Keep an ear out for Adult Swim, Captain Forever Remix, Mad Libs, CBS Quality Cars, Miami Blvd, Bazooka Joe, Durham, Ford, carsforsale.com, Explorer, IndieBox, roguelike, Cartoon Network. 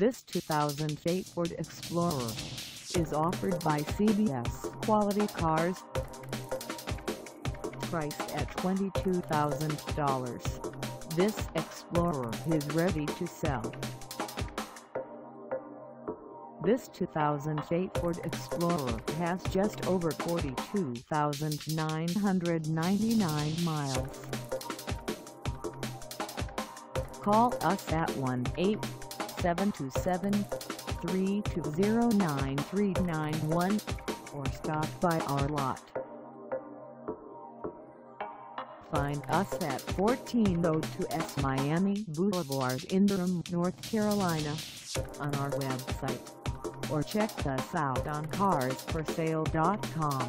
This 2008 Ford Explorer is offered by CBS Quality Cars. Priced at $22,000, this Explorer is ready to sell. This 2008 Ford Explorer has just over 42,999 miles. Call us at 1-877-320-9391 or stop by our lot. Find us at 1402 S Miami Boulevard in Durham, North Carolina, on our website, or check us out on carsforsale.com.